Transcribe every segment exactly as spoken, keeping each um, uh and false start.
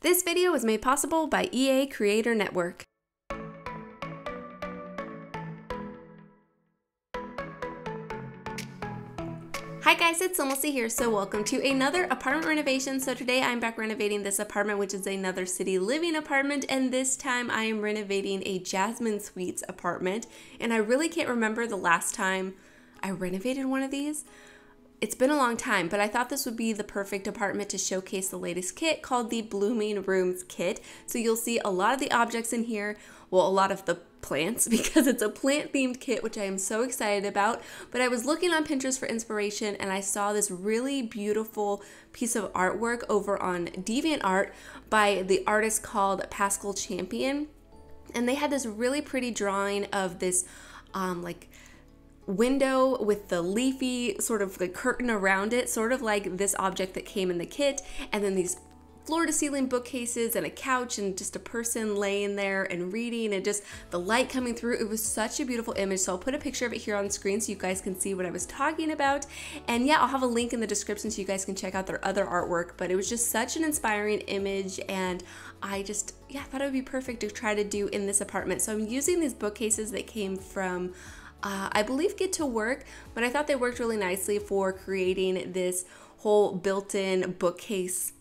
This video was made possible by E A Creator Network. Hi guys, it's SimLicy here, so welcome to another apartment renovation. So today I'm back renovating this apartment, which is another city living apartment, and this time I am renovating a Jasmine Suites apartment, and I really can't remember the last time I renovated one of these. It's been a long time, but I thought this would be the perfect apartment to showcase the latest kit called the Blooming Rooms Kit. So you'll see a lot of the objects in here, well, a lot of the plants, because it's a plant themed kit, which I am so excited about. But I was looking on Pinterest for inspiration and I saw this really beautiful piece of artwork over on DeviantArt by the artist called Pascal Champion. And they had this really pretty drawing of this um, like window with the leafy sort of the curtain around it, sort of like this object that came in the kit, and then these floor-to-ceiling bookcases and a couch and just a person laying there and reading and just the light coming through. It was such a beautiful image, so I'll put a picture of it here on screen so you guys can see what I was talking about. And yeah, I'll have a link in the description so you guys can check out their other artwork, but it was just such an inspiring image, and I just, yeah, thought it would be perfect to try to do in this apartment. So I'm using these bookcases that came from Uh, I believe Get Together, but I thought they worked really nicely for creating this whole built-in bookcase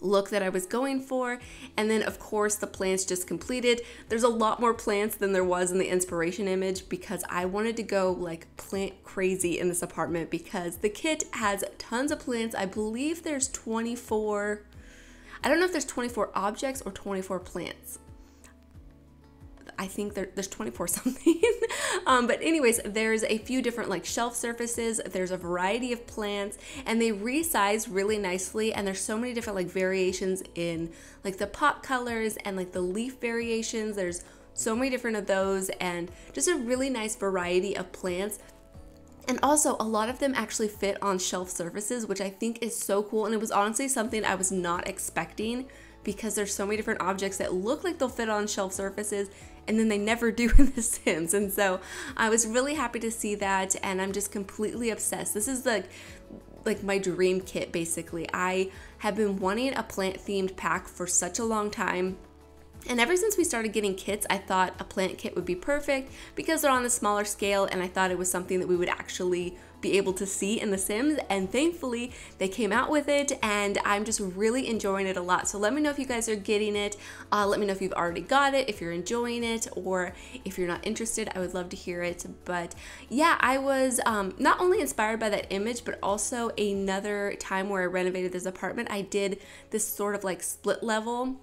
look that I was going for. And then of course the plants just completed. There's a lot more plants than there was in the inspiration image because I wanted to go like plant crazy in this apartment because the kit has tons of plants. I believe there's twenty-four, I don't know if there's twenty-four objects or twenty-four plants. I think there, there's twenty-four something. um, but anyways, there's a few different like shelf surfaces. There's a variety of plants and they resize really nicely. And there's so many different like variations in like the pot colors and like the leaf variations. There's so many different of those and just a really nice variety of plants. And also a lot of them actually fit on shelf surfaces, which I think is so cool. And it was honestly something I was not expecting because there's so many different objects that look like they'll fit on shelf surfaces and then they never do in The Sims. And so I was really happy to see that, and I'm just completely obsessed. This is like like my dream kit basically. I have been wanting a plant themed pack for such a long time. And ever since we started getting kits, I thought a plant kit would be perfect because they're on a smaller scale and I thought it was something that we would actually be able to see in The Sims, and thankfully they came out with it and I'm just really enjoying it a lot. So let me know if you guys are getting it. Uh, let me know if you've already got it, if you're enjoying it, or if you're not interested, I would love to hear it. But yeah, I was um, not only inspired by that image, but also another time where I renovated this apartment, I did this sort of like split level,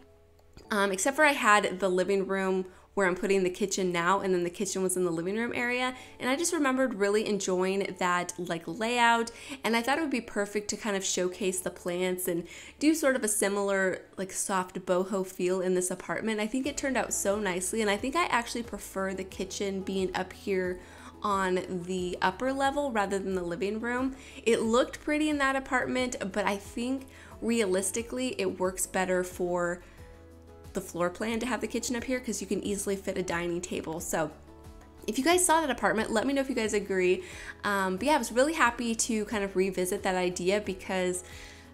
um, except for I had the living room where I'm putting the kitchen now, and then the kitchen was in the living room area. And I just remembered really enjoying that like layout, and I thought it would be perfect to kind of showcase the plants and do sort of a similar like soft boho feel in this apartment. I think it turned out so nicely, and I think I actually prefer the kitchen being up here on the upper level rather than the living room. It looked pretty in that apartment, but I think realistically it works better for the floor plan to have the kitchen up here because you can easily fit a dining table. So if you guys saw that apartment, let me know if you guys agree. Um, but yeah, I was really happy to kind of revisit that idea because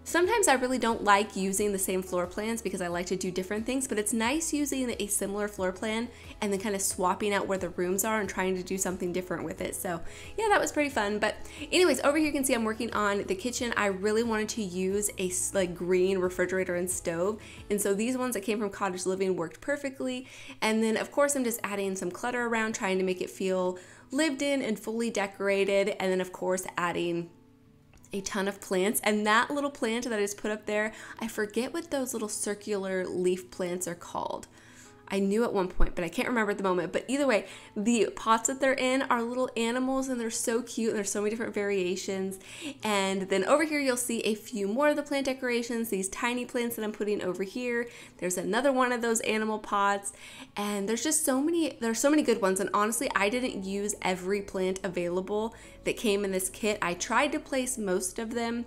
sometimes I really don't like using the same floor plans because I like to do different things, but it's nice using a similar floor plan and then kind of swapping out where the rooms are and trying to do something different with it. So yeah, that was pretty fun. But anyways, over here you can see I'm working on the kitchen. I really wanted to use a like green refrigerator and stove, and so these ones that came from Cottage Living worked perfectly. And then of course I'm just adding some clutter around, trying to make it feel lived in and fully decorated, and then of course adding a ton of plants. And that little plant that I just put up there, I forget what those little circular leaf plants are called. I knew at one point, but I can't remember at the moment. But either way, the pots that they're in are little animals and they're so cute, and there's so many different variations. And then over here you'll see a few more of the plant decorations, these tiny plants that I'm putting over here. There's another one of those animal pots, and there's just so many, there's so many good ones. And honestly, I didn't use every plant available that came in this kit. I tried to place most of them,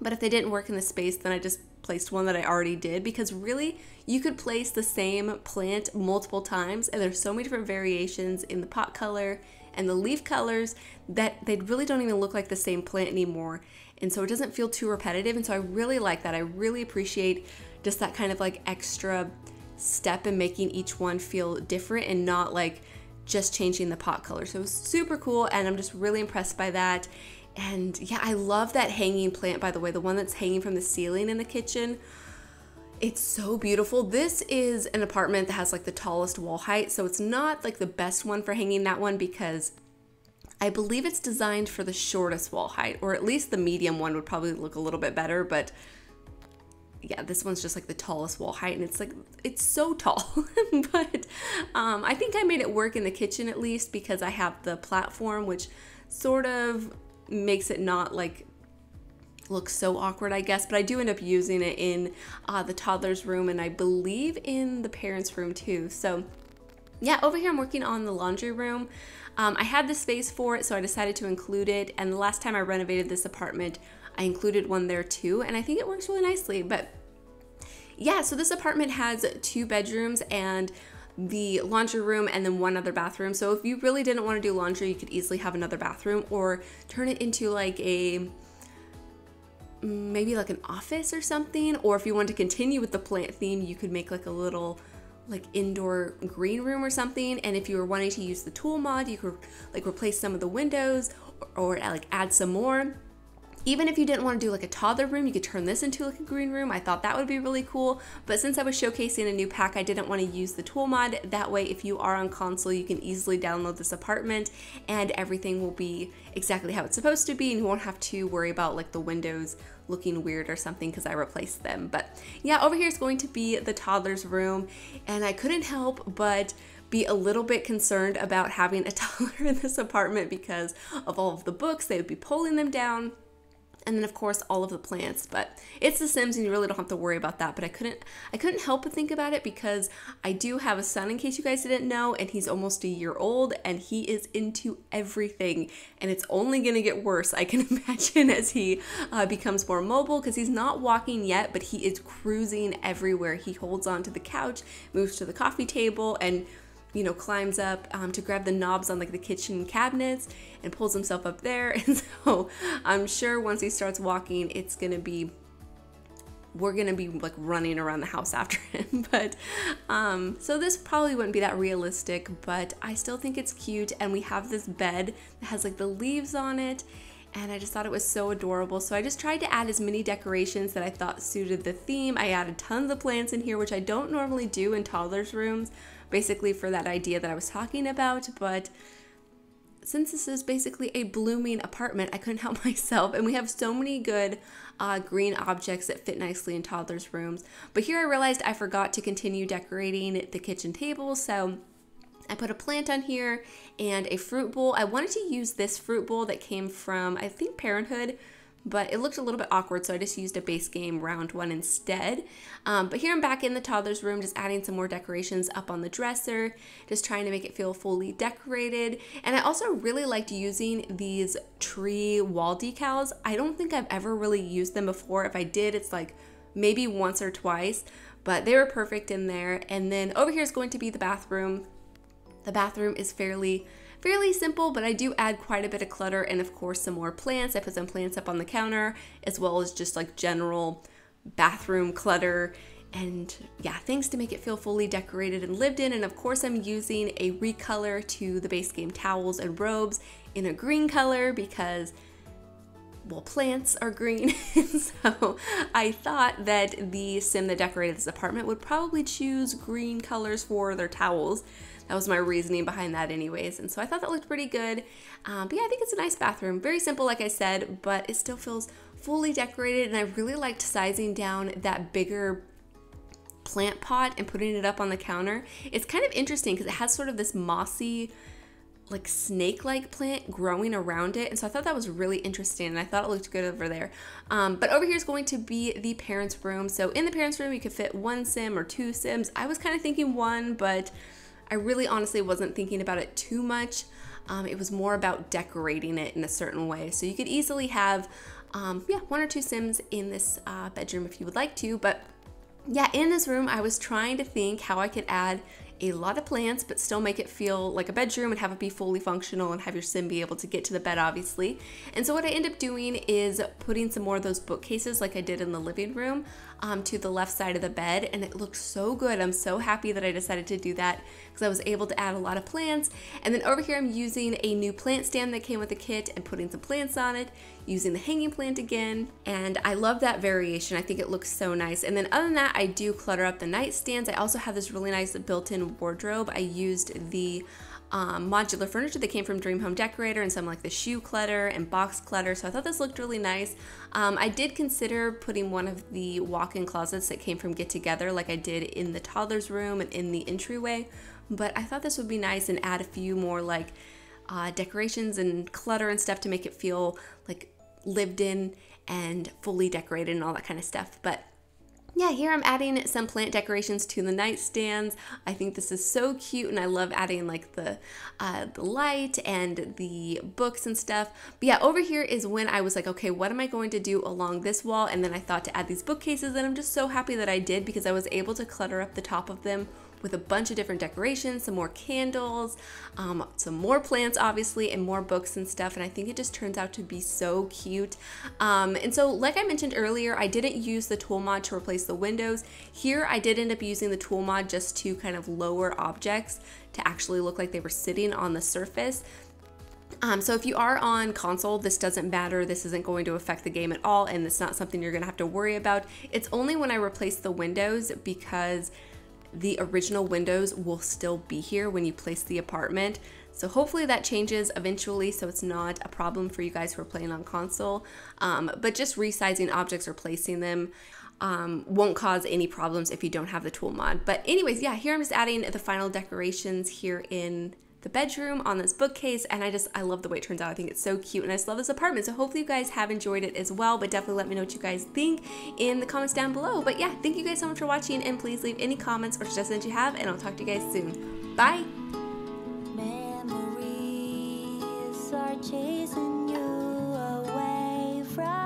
but if they didn't work in the space, then I just placed one that I already did, because really you could place the same plant multiple times and there's so many different variations in the pot color and the leaf colors that they really don't even look like the same plant anymore, and so it doesn't feel too repetitive. And so I really like that. I really appreciate just that kind of like extra step in making each one feel different and not like just changing the pot color. So it was super cool, and I'm just really impressed by that. And yeah, I love that hanging plant, by the way, the one that's hanging from the ceiling in the kitchen. It's so beautiful. This is an apartment that has like the tallest wall height, so it's not like the best one for hanging that one, because I believe it's designed for the shortest wall height, or at least the medium one would probably look a little bit better. But yeah, this one's just like the tallest wall height, and it's like, it's so tall. But um, I think I made it work in the kitchen at least, because I have the platform, which sort of makes it not like look so awkward, I guess. But I do end up using it in uh, the toddler's room, and I believe in the parents' room too. So yeah, over here I'm working on the laundry room. Um, I had the space for it, so I decided to include it. And the last time I renovated this apartment, I included one there too, and I think it works really nicely. But yeah, so this apartment has two bedrooms and the laundry room, and then one other bathroom. So if you really didn't want to do laundry, you could easily have another bathroom, or turn it into like a, maybe like an office or something. Or if you want to continue with the plant theme, you could make like a little like indoor green room or something. And if you were wanting to use the tool mod, you could like replace some of the windows, or, or like add some more. Even if you didn't want to do like a toddler room, you could turn this into like a green room. I thought that would be really cool. But since I was showcasing a new pack, I didn't want to use the tool mod. That way, if you are on console, you can easily download this apartment and everything will be exactly how it's supposed to be, and you won't have to worry about like the windows looking weird or something because I replaced them. But yeah, over here is going to be the toddler's room, and I couldn't help but be a little bit concerned about having a toddler in this apartment because of all of the books. They would be pulling them down, and then of course all of the plants. But it's The Sims and you really don't have to worry about that. But I couldn't I couldn't help but think about it, because I do have a son, in case you guys didn't know, and he's almost a year old, and he is into everything, and it's only gonna get worse, I can imagine, as he uh, becomes more mobile, because he's not walking yet, but he is cruising everywhere. He holds onto the couch, moves to the coffee table, and you know, climbs up um, to grab the knobs on like the kitchen cabinets and pulls himself up there. And so I'm sure once he starts walking, it's gonna be, we're gonna be like running around the house after him. But um, so this probably wouldn't be that realistic, but I still think it's cute. And we have this bed that has like the leaves on it, and I just thought it was so adorable. So I just tried to add as many decorations that I thought suited the theme. I added tons of plants in here, which I don't normally do in toddlers' rooms, basically for that idea that I was talking about. But since this is basically a blooming apartment, I couldn't help myself. And we have so many good uh, green objects that fit nicely in toddlers' rooms. But here I realized I forgot to continue decorating the kitchen table, so I put a plant on here and a fruit bowl. I wanted to use this fruit bowl that came from, I think, Parenthood, but it looked a little bit awkward, so I just used a base game round one instead. Um, but here I'm back in the toddler's room, just adding some more decorations up on the dresser, just trying to make it feel fully decorated. And I also really liked using these tree wall decals. I don't think I've ever really used them before. If I did, it's like maybe once or twice, but they were perfect in there. And then over here is going to be the bathroom. The bathroom is fairly fairly simple, but I do add quite a bit of clutter, and of course some more plants. I put some plants up on the counter, as well as just like general bathroom clutter, and yeah, things to make it feel fully decorated and lived in. And of course I'm using a recolor to the base game towels and robes in a green color, because well, plants are green. So I thought that the sim that decorated this apartment would probably choose green colors for their towels. That was my reasoning behind that anyways. And so I thought that looked pretty good. Um, but yeah, I think it's a nice bathroom. Very simple, like I said, but it still feels fully decorated. And I really liked sizing down that bigger plant pot and putting it up on the counter. It's kind of interesting because it has sort of this mossy, like snake-like plant growing around it. And so I thought that was really interesting, and I thought it looked good over there. Um, but over here is going to be the parents' room. So in the parents' room, you could fit one sim or two sims. I was kind of thinking one, but I really honestly wasn't thinking about it too much. Um, it was more about decorating it in a certain way. So you could easily have um, yeah, one or two sims in this uh, bedroom if you would like to. But yeah, in this room, I was trying to think how I could add a lot of plants, but still make it feel like a bedroom and have it be fully functional and have your sim be able to get to the bed, obviously. And so what I end up doing is putting some more of those bookcases like I did in the living room. um, to the left side of the bed, and it looked so good. I'm so happy that I decided to do that because I was able to add a lot of plants. And then over here I'm using a new plant stand that came with the kit and putting some plants on it, using the hanging plant again, and I love that variation. I think it looks so nice. And then other than that, I do clutter up the nightstands. I also have this really nice built-in wardrobe. I used the Um, modular furniture that came from Dream Home Decorator and some like the shoe clutter and box clutter, so I thought this looked really nice. Um, I did consider putting one of the walk-in closets that came from Get Together like I did in the toddler's room and in the entryway, but I thought this would be nice and add a few more like uh, decorations and clutter and stuff to make it feel like lived in and fully decorated and all that kind of stuff. But yeah, here I'm adding some plant decorations to the nightstands. I think this is so cute, and I love adding like the, uh, the light and the books and stuff. But yeah, over here is when I was like, okay, what am I going to do along this wall? And then I thought to add these bookcases, and I'm just so happy that I did because I was able to clutter up the top of them with a bunch of different decorations, some more candles, um, some more plants obviously, and more books and stuff, and I think it just turns out to be so cute. Um, and so like I mentioned earlier, I didn't use the tool mod to replace the windows. Here I did end up using the tool mod just to kind of lower objects to actually look like they were sitting on the surface. Um, so if you are on console, this doesn't matter. This isn't going to affect the game at all, and it's not something you're gonna have to worry about. It's only when I replace the windows, because the original windows will still be here when you place the apartment. So hopefully that changes eventually, so it's not a problem for you guys who are playing on console. Um, but just resizing objects or placing them um, won't cause any problems if you don't have the tool mod. But anyways, yeah, here I'm just adding the final decorations here in the bedroom on this bookcase, and I just I love the way it turns out. I think it's so cute, and I just love this apartment. So hopefully you guys have enjoyed it as well, but definitely let me know what you guys think in the comments down below. But yeah, thank you guys so much for watching, and please leave any comments or suggestions you have, and I'll talk to you guys soon. Bye. Memories are chasing you away from